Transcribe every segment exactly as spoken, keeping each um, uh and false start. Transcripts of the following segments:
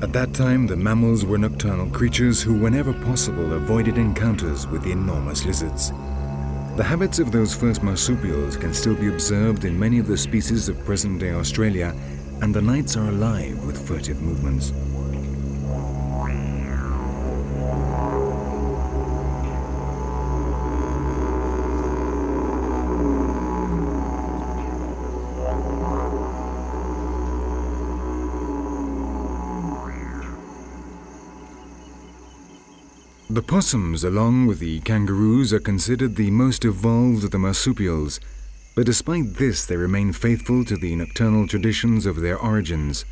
At that time, the mammals were nocturnal creatures who, whenever possible, avoided encounters with the enormous lizards. The habits of those first marsupials can still be observed in many of the species of present-day Australia, and the nights are alive with furtive movements. The possums, along with the kangaroos, are considered the most evolved of the marsupials, but despite this they remain faithful to the nocturnal traditions of their origins.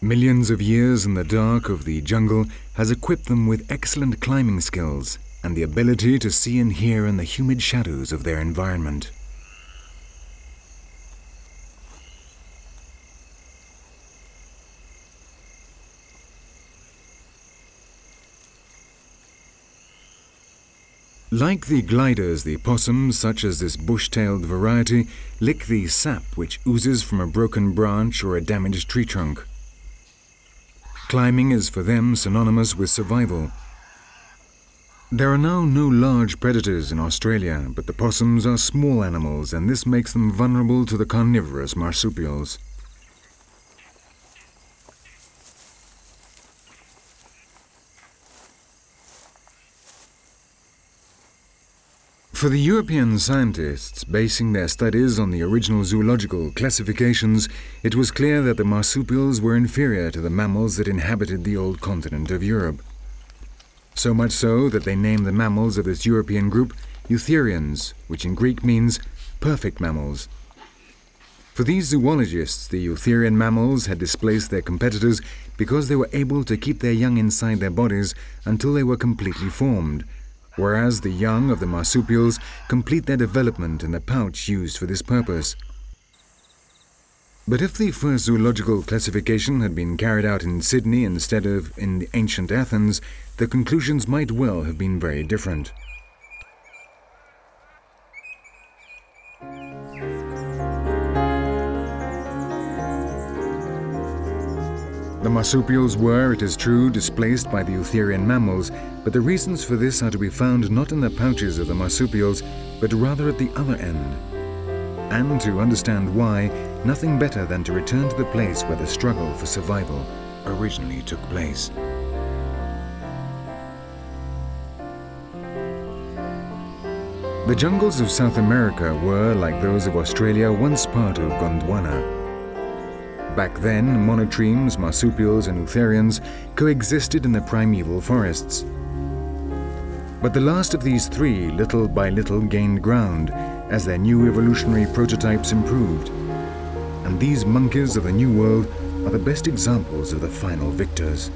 Millions of years in the dark of the jungle has equipped them with excellent climbing skills and the ability to see and hear in the humid shadows of their environment. Like the gliders, the possums, such as this bush-tailed variety, lick the sap which oozes from a broken branch or a damaged tree trunk. Climbing is for them synonymous with survival. There are now no large predators in Australia, but the possums are small animals, and this makes them vulnerable to the carnivorous marsupials. For the European scientists, basing their studies on the original zoological classifications, it was clear that the marsupials were inferior to the mammals that inhabited the old continent of Europe. So much so that they named the mammals of this European group eutherians, which in Greek means perfect mammals. For these zoologists, the eutherian mammals had displaced their competitors because they were able to keep their young inside their bodies until they were completely formed, whereas the young of the marsupials complete their development in the pouch used for this purpose. But if the first zoological classification had been carried out in Sydney instead of in ancient Athens, the conclusions might well have been very different. The marsupials were, it is true, displaced by the eutherian mammals, but the reasons for this are to be found not in the pouches of the marsupials, but rather at the other end. And to understand why, nothing better than to return to the place where the struggle for survival originally took place. The jungles of South America were, like those of Australia, once part of Gondwana. Back then, monotremes, marsupials and eutherians coexisted in the primeval forests. But the last of these three little by little gained ground as their new evolutionary prototypes improved. And these monkeys of the New World are the best examples of the final victors.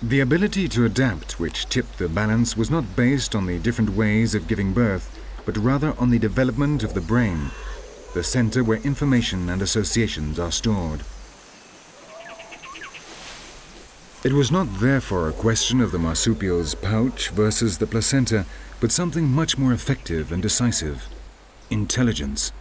The ability to adapt, which tipped the balance, was not based on the different ways of giving birth, but rather on the development of the brain, the center where information and associations are stored. It was not therefore a question of the marsupial's pouch versus the placenta, but something much more effective and decisive: intelligence.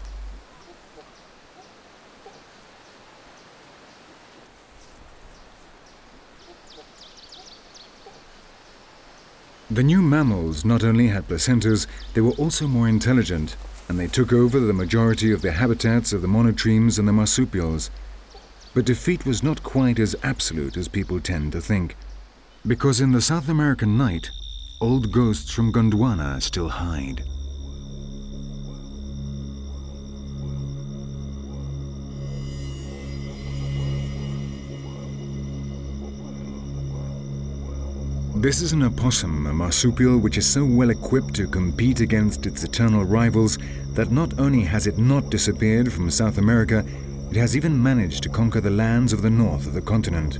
The new mammals not only had placentas, they were also more intelligent, and they took over the majority of the habitats of the monotremes and the marsupials. But defeat was not quite as absolute as people tend to think, because in the South American night, old ghosts from Gondwana still hide. This is an opossum, a marsupial which is so well equipped to compete against its eternal rivals that not only has it not disappeared from South America, it has even managed to conquer the lands of the north of the continent.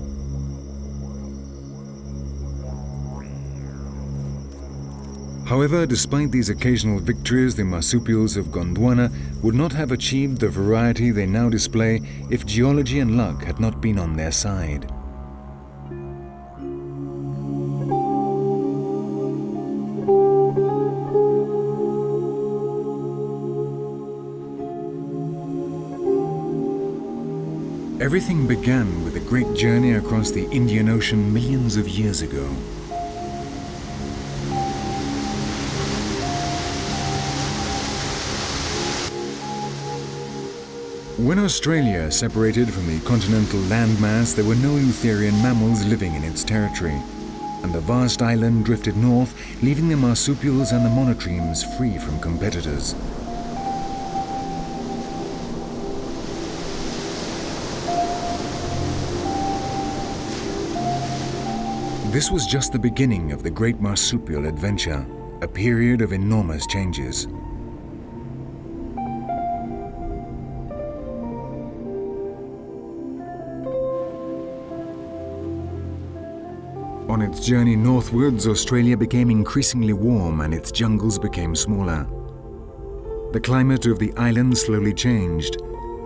However, despite these occasional victories, the marsupials of Gondwana would not have achieved the variety they now display if geology and luck had not been on their side. Everything began with a great journey across the Indian Ocean millions of years ago. When Australia separated from the continental landmass, there were no eutherian mammals living in its territory, and the vast island drifted north, leaving the marsupials and the monotremes free from competitors. This was just the beginning of the great marsupial adventure, a period of enormous changes. On its journey northwards, Australia became increasingly warm and its jungles became smaller. The climate of the island slowly changed.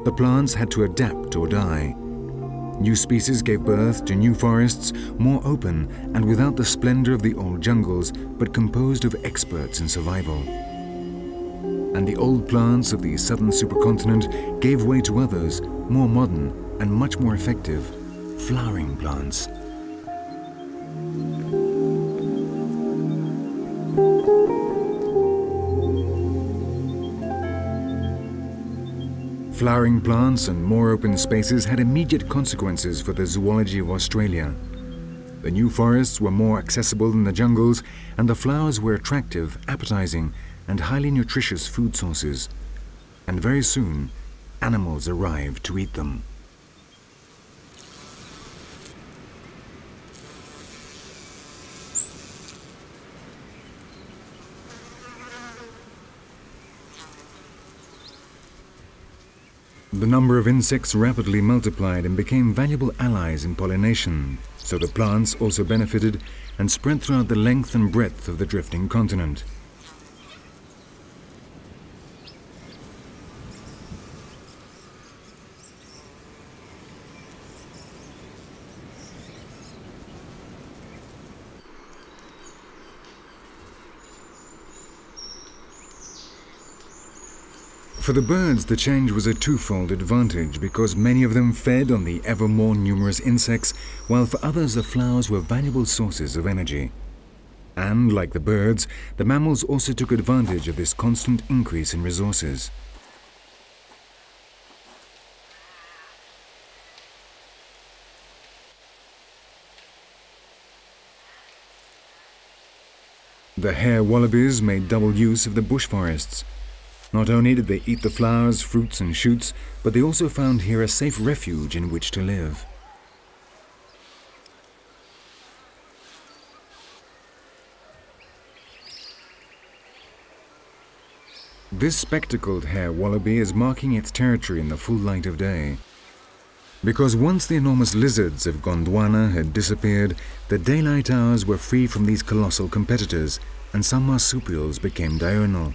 The plants had to adapt or die. New species gave birth to new forests, more open and without the splendor of the old jungles, but composed of experts in survival. And the old plants of the southern supercontinent gave way to others, more modern and much more effective, flowering plants. Flowering plants and more open spaces had immediate consequences for the zoology of Australia. The new forests were more accessible than the jungles, and the flowers were attractive, appetizing, and highly nutritious food sources. And very soon, animals arrived to eat them. The number of insects rapidly multiplied and became valuable allies in pollination, so the plants also benefited and spread throughout the length and breadth of the drifting continent. For the birds, the change was a twofold advantage because many of them fed on the ever more numerous insects, while for others the flowers were valuable sources of energy. And, like the birds, the mammals also took advantage of this constant increase in resources. The hare wallabies made double use of the bush forests. Not only did they eat the flowers, fruits and shoots, but they also found here a safe refuge in which to live. This spectacled hare wallaby is marking its territory in the full light of day. Because once the enormous lizards of Gondwana had disappeared, the daylight hours were free from these colossal competitors, and some marsupials became diurnal.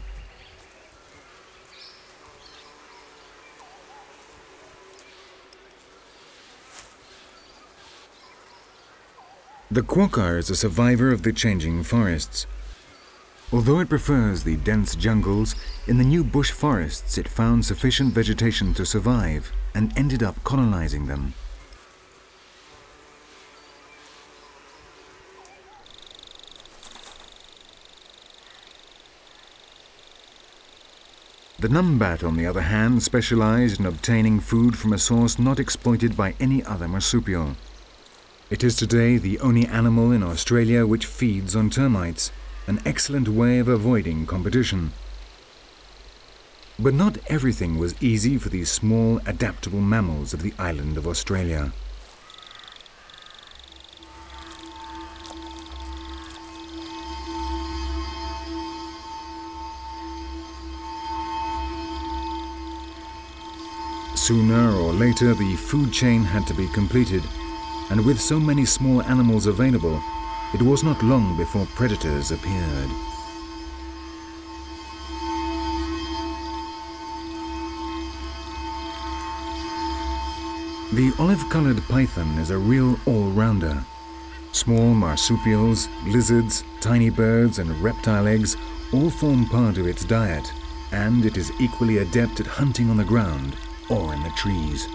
The quokka is a survivor of the changing forests. Although it prefers the dense jungles, in the new bush forests it found sufficient vegetation to survive and ended up colonizing them. The numbat, on the other hand, specialized in obtaining food from a source not exploited by any other marsupial. It is today the only animal in Australia which feeds on termites, an excellent way of avoiding competition. But not everything was easy for these small, adaptable mammals of the island of Australia. Sooner or later, the food chain had to be completed. And with so many small animals available, it was not long before predators appeared. The olive-colored python is a real all-rounder. Small marsupials, lizards, tiny birds and reptile eggs all form part of its diet, and it is equally adept at hunting on the ground or in the trees.